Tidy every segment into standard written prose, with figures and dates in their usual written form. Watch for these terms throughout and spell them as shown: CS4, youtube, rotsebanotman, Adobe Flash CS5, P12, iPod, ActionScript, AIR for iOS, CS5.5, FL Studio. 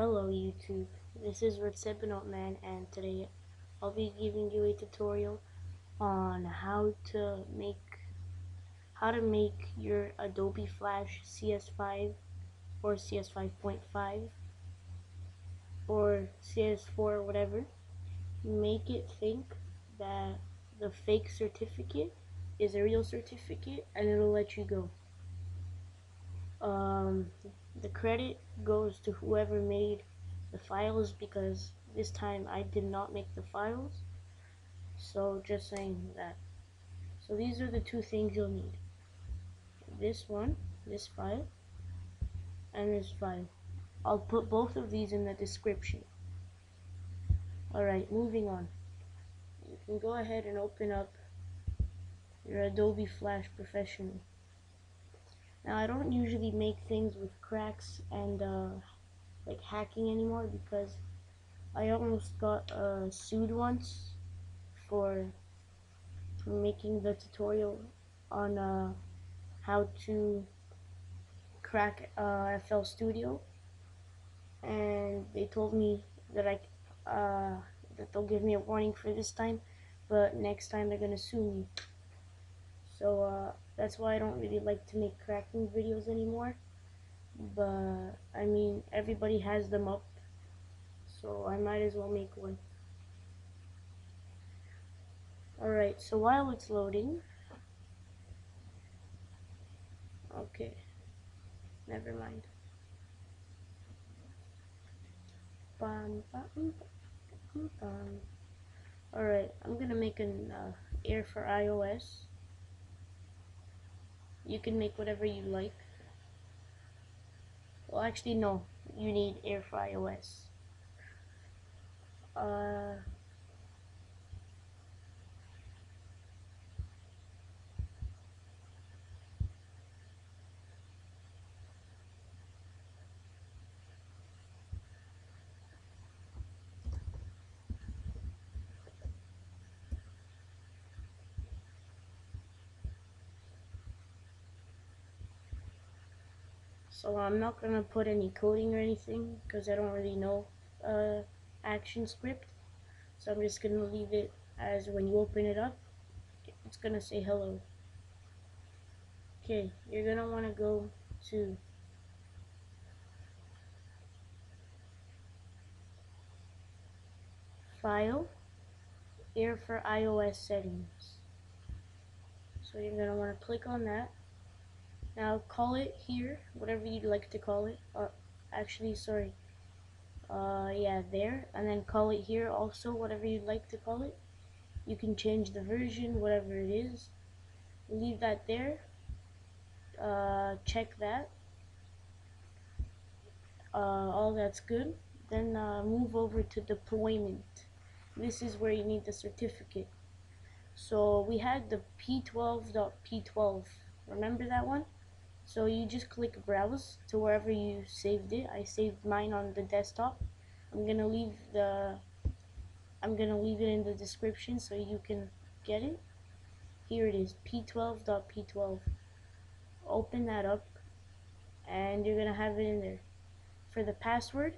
Hello YouTube, this is rotsebanotman, and today I'll be giving you a tutorial on how to make your Adobe Flash CS5 or CS5.5 or CS4, whatever, make it think that the fake certificate is a real certificate, and it'll let you go. The credit goes to whoever made the files, because this time I did not make the files, so just saying that. So these are the two things you'll need: this file and this file. I'll put both of these in the description. Alright, moving on, you can go ahead and open up your Adobe Flash Professional. Now, I don't usually make things with cracks and like hacking anymore, because I almost got sued once for making the tutorial on how to crack FL Studio, and they told me that that they'll give me a warning for this time, but next time they're gonna sue me. So that's why I don't really like to make cracking videos anymore, but I mean, everybody has them up, so I might as well make one. Alright, so while it's loading, okay, never mind. Alright, I'm gonna make an AIR for iOS. You can make whatever you like. Well, actually, no. You need AIR for iOS. So I'm not going to put any coding or anything, because I don't really know ActionScript. So I'm just going to leave it as when you open it up, it's going to say hello. Okay, you're going to want to go to File, AIR for iOS Settings. So you're going to want to click on that. Now call it here, whatever you'd like to call it. There. And then call it here also, whatever you'd like to call it. You can change the version, whatever it is. Leave that there. Check that. All that's good. Then move over to deployment. This is where you need the certificate. So we had the P12.P12. Remember that one? So you just click browse to wherever you saved it. I saved mine on the desktop. I'm gonna leave it in the description so you can get it. Here it is, P12.P12. Open that up and you're gonna have it in there. For the password,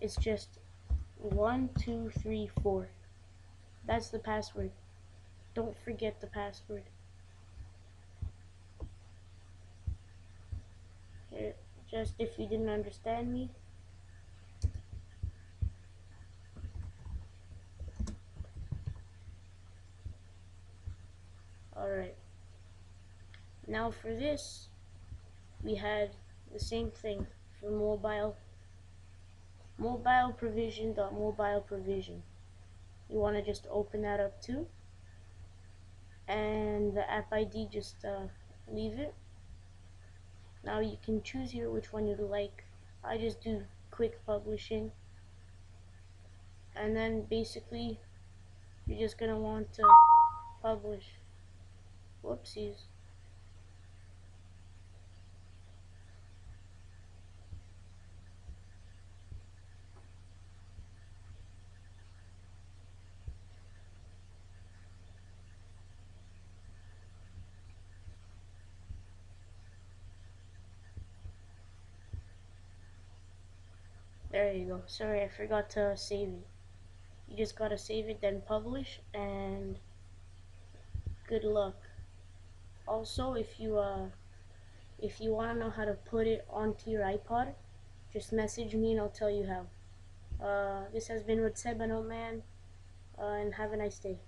it's just 1234. That's the password. Don't forget the password. Just if you didn't understand me. Alright. Now for this, we had the same thing for mobile. Mobile provision. You want to just open that up too. And the app ID, just leave it. Now you can choose here which one you'd like. I just do quick publishing, and then basically you're just gonna want to publish. Whoopsies. There you go. Sorry, I forgot to save it. You just gotta save it, then publish, and good luck. Also, if you wanna know how to put it onto your iPod, just message me and I'll tell you how. This has been rotsebanotman, and have a nice day.